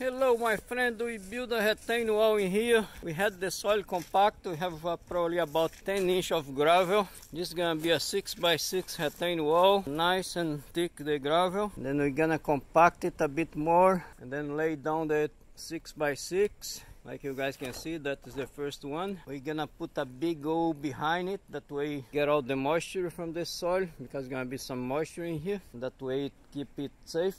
Hello my friend, we build a retaining wall in here. We had the soil compact, we have probably about 10 inch of gravel. This is gonna be a 6x6 retaining wall, nice and thick the gravel. Then we're gonna compact it a bit more and then lay down the 6x6. Like you guys can see, that is the first one. We're gonna put a big hole behind it, that way get all the moisture from the soil, because there's gonna be some moisture in here. That way keep it safe.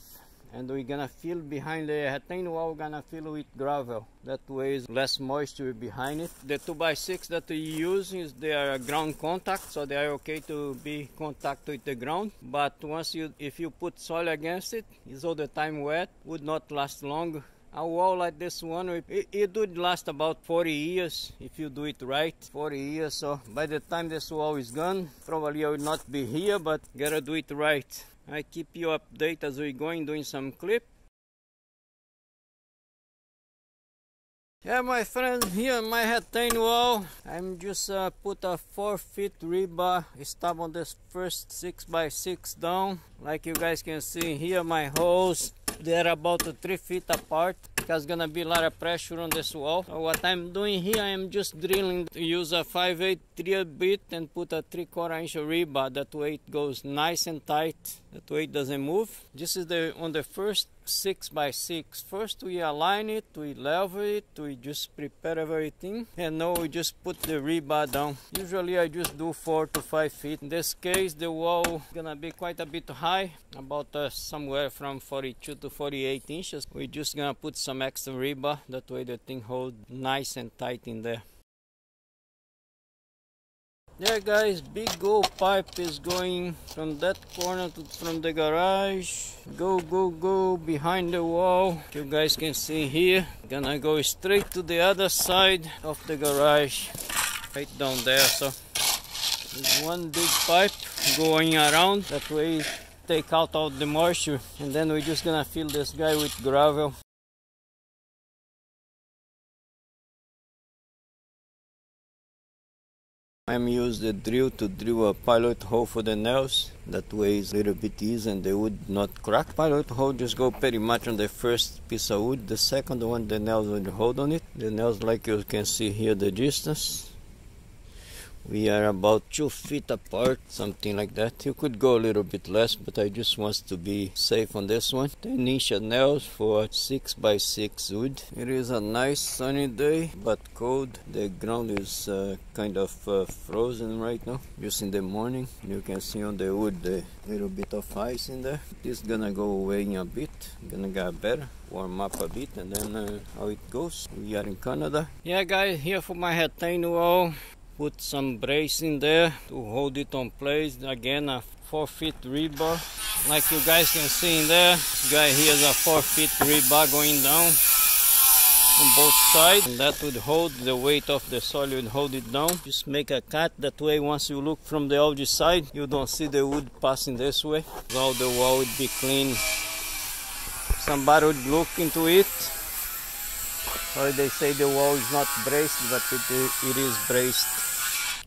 And we're gonna fill behind the retaining wall, we're gonna fill with gravel. That way is less moisture behind it. The 2x6 that we use is they are ground contact, so they are okay to be contact with the ground. But once if you put soil against it, it's all the time wet, would not last long. A wall like this one, it would last about 40 years if you do it right. 40 years, so by the time this wall is gone, probably I will not be here, but gotta do it right. I keep you updated as we're going, doing some clip. Yeah, my friend, here my retaining wall, I'm just put a 4 feet rebar stab on this first 6x6 down. Like you guys can see here, my holes, they're about 3 feet apart. Because gonna be a lot of pressure on this wall. So what I'm doing here, I'm just drilling to use a 5/8 drill bit and put a 3/4 inch rebar. That way it goes nice and tight. That way it doesn't move. This is on the first 6x6. First we align it, we level it, we just prepare everything, and now we just put the rebar down. Usually I just do 4 to 5 feet. In this case, the wall gonna be quite a bit high, about somewhere from 42 to 48 inches. We're just gonna put some extra rebar, that way the thing holds nice and tight in there. Yeah guys, big gold pipe is going from that corner from the garage, go behind the wall. You guys can see here, gonna go straight to the other side of the garage, right down there. So there's one big pipe going around, that way take out all the moisture, and then we're just gonna fill this guy with gravel. I'm using the drill to drill a pilot hole for the nails. That way it's a little bit easy and they would not crack. Pilot hole just go pretty much on the first piece of wood. The second one, the nails will hold on it. The nails, like you can see here, the distance. We are about 2 feet apart, something like that. You could go a little bit less, but I just want to be safe on this one. 10 inch nails for 6x6 wood. It is a nice sunny day, but cold. The ground is kind of frozen right now, just in the morning. You can see on the wood the little bit of ice in there. This is gonna go away in a bit, gonna get better. Warm up a bit, and then how it goes. We are in Canada. Yeah guys, here for my retaining wall. Put some brace in there to hold it on place. Again, a 4 feet rebar. Like you guys can see in there, this guy here is a 4 feet rebar going down on both sides. And that would hold the weight of the soil, would hold it down. Just make a cut, that way once you look from the other side, you don't see the wood passing this way. So the wall would be clean. Somebody would look into it. Or they say the wall is not braced, but it is braced.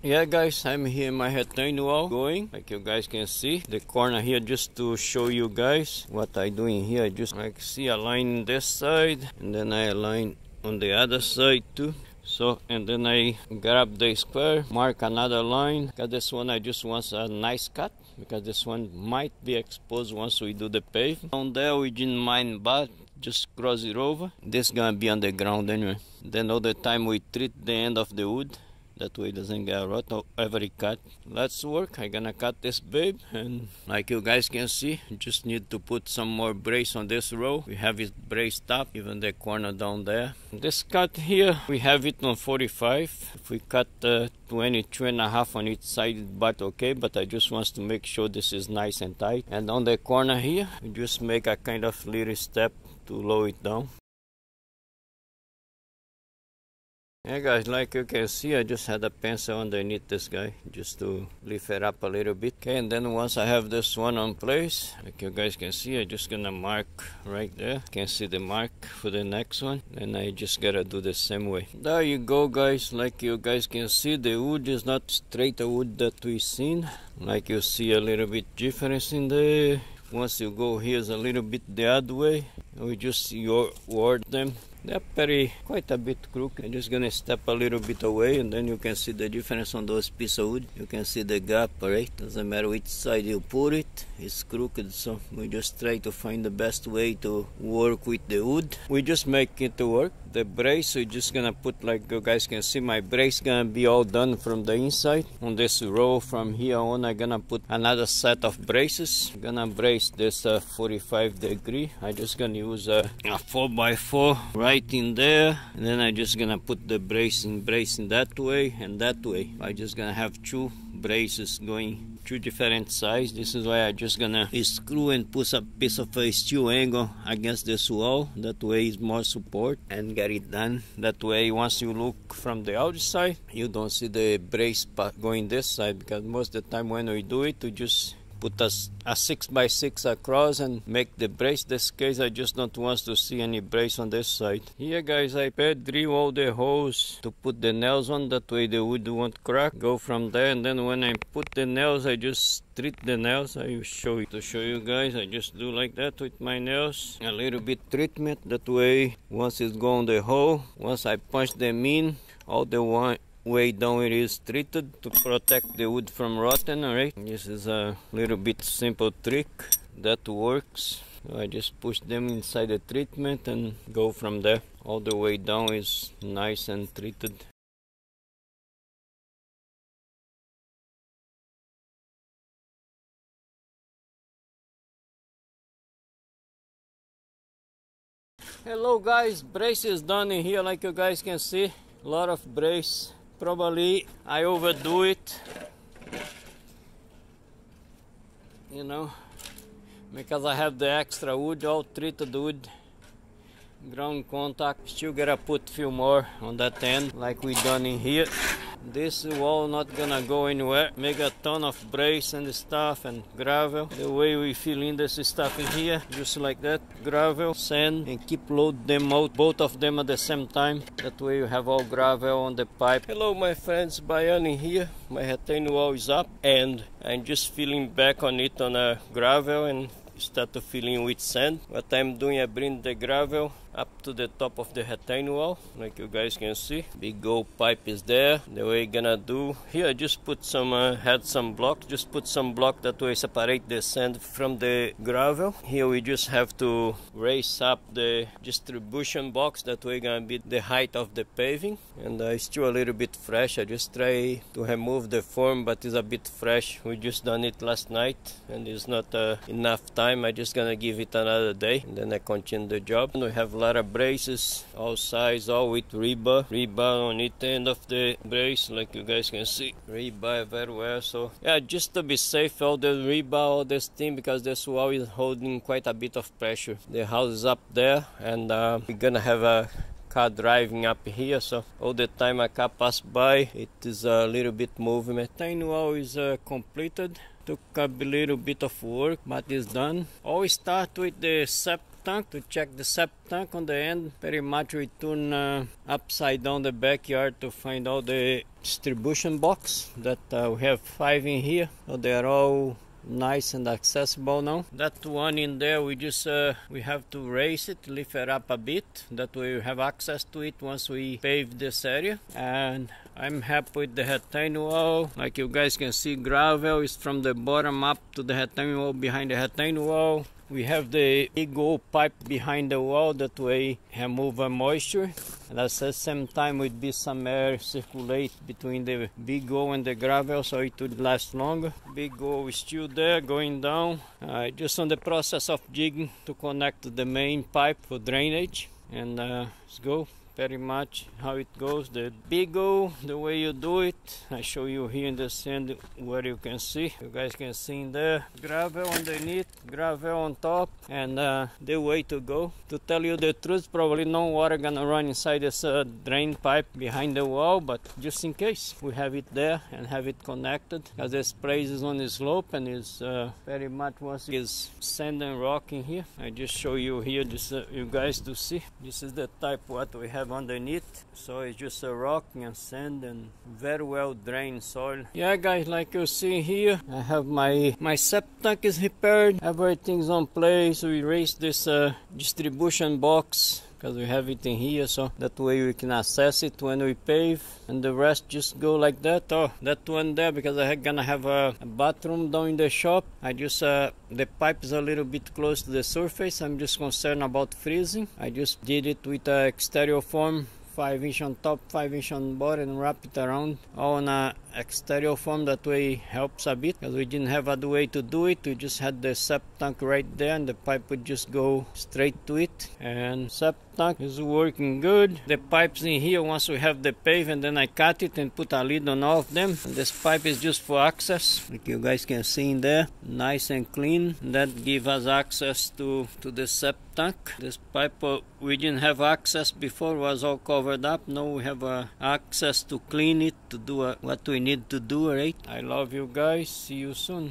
Yeah guys, I'm here in my retaining wall going, like you guys can see, the corner here, just to show you guys what I doing here. I just like see a line this side, and then I align on the other side too. So, and then I grab the square, mark another line, because this one I just want a nice cut, because this one might be exposed once we do the pave. Down there we didn't mind, but just cross it over. This is gonna be on the ground anyway. Then all the time we treat the end of the wood, that way it doesn't get rot every cut. Let's work. I'm gonna cut this babe, and like you guys can see, just need to put some more brace on this row. We have it braced up, even the corner down there. This cut here, we have it on 45. If we cut 22.5 on each side, but okay, but I just want to make sure this is nice and tight. And on the corner here, we just make a kind of little step to lower it down. Hey guys, like you can see, I just had a pencil underneath this guy, just to lift it up a little bit. Okay, and then once I have this one on place, like you guys can see, I'm just gonna mark right there. Can see the mark for the next one, and I just gotta do the same way. There you go guys, like you guys can see, the wood is not straight wood that we've seen. Like you see a little bit difference in the Once you go here is a little bit the other way, we just ward them. They're quite a bit crooked. I'm just gonna step a little bit away, and then you can see the difference on those pieces of wood. You can see the gap, right? Doesn't matter which side you put it, it's crooked, so we just try to find the best way to work with the wood. We just make it work. The brace, we're just gonna put, like you guys can see, my brace gonna be all done from the inside. On this row from here on, I'm gonna put another set of braces. I'm gonna brace this 45 degree. I'm just gonna use a 4x4 right in there, and then I'm just gonna put the brace in that way and that way. I'm just gonna have two braces going two different sides. This is why I'm just gonna screw and put a piece of a steel angle against this wall. That way is more support and get it done. That way, once you look from the outside, you don't see the brace going this side, because most of the time when we do it, we just put a 6x6 across and make the brace. This case I just don't want to see any brace on this side. Here guys, I drill all the holes to put the nails on, that way the wood won't crack. Go from there, and then when I put the nails, I just treat the nails. I will show it to show you guys. I just do like that with my nails, a little bit treatment. That way once it's gone the hole, once I punch them in, all the way down it is treated to protect the wood from rotting. Alright, this is a little bit simple trick that works. So I just push them inside the treatment and go from there. All the way down is nice and treated. Hello guys, brace is done in here, like you guys can see. A lot of brace. Probably I overdo it, you know, because I have the extra wood, all treated wood, ground contact. Still gotta put few more on that end, like we done in here. This wall not gonna go anywhere. Make a ton of brace and stuff and gravel. The way we fill in this stuff in here, just like that, gravel, sand, and keep load them out, both of them at the same time. That way you have all gravel on the pipe. Hello my friends, Bayani here. My retaining wall is up and I'm just filling back on it on a gravel and start to fill in with sand. What I'm doing, I bring the gravel up to the top of the retaining wall, like you guys can see. Big old pipe is there. The way I'm gonna do here, I just put some had some blocks, just put some block that way separate the sand from the gravel. Here we just have to raise up the distribution box, that way gonna be the height of the paving. And it's still a little bit fresh. I just try to remove the form, but it's a bit fresh. We just done it last night and it's not enough time. I just gonna give it another day and then I continue the job. And we have lot of braces, all size, all with rebar on each end of the brace, like you guys can see, rebar everywhere. So yeah, just to be safe, all the rebar, all this thing, because this wall is holding quite a bit of pressure. The house is up there and we're gonna have a car driving up here, so all the time a car pass by, it is a little bit movement. Retaining wall is completed. Took a little bit of work, but it's done. Always start with the septic tank to check the septic tank on the end. Pretty much we turn upside down the backyard to find out the distribution box that we have 5 in here. So they are all nice and accessible now. That one in there, we just we have to raise it, lift it up a bit, that way we have access to it once we pave this area. And I'm happy with the retaining wall. Like you guys can see, gravel is from the bottom up to the retaining wall. Behind the retaining wall we have the big old pipe behind the wall, that way remove moisture. And at the same time would be some air circulate between the big hole and the gravel, so it would last longer. Big hole is still there going down. Just on the process of jigging to connect to the main pipe for drainage. And let's go. Very much how it goes. The big hole, the way you do it, I show you here in the sand where you can see. You guys can see in there, gravel underneath, gravel on top, and the way to go. To tell you the truth, probably no water gonna run inside this drain pipe behind the wall, but just in case, we have it there and have it connected. Because this place is on the slope and it's very much once it's sand and rock in here. I just show you here, just you guys to see. This is the type what we have have underneath. So it's just a rock and sand and very well drained soil. Yeah guys, like you see here, I have my septic is repaired, everything's on place. We raised this distribution box because we have it in here, so that way we can access it when we pave, and the rest just go like that. Oh, that one there, because I'm gonna have a bathroom down in the shop. I just the pipe is a little bit close to the surface. I'm just concerned about freezing. I just did it with exterior foam, 5 inch on top, 5 inch on bottom, and wrap it around on a exterior foam. That way helps a bit, because we didn't have other way to do it. We just had the septic tank right there, and the pipe would just go straight to it. And septic tank is working good. The pipes in here, once we have the pavement, then I cut it and put a lid on all of them. And this pipe is just for access, like you guys can see in there, nice and clean. That gives us access to the septic tank. This pipe we didn't have access before, was all covered up. Now we have access to clean it, to do what we need to do, right? I love you guys. See you soon.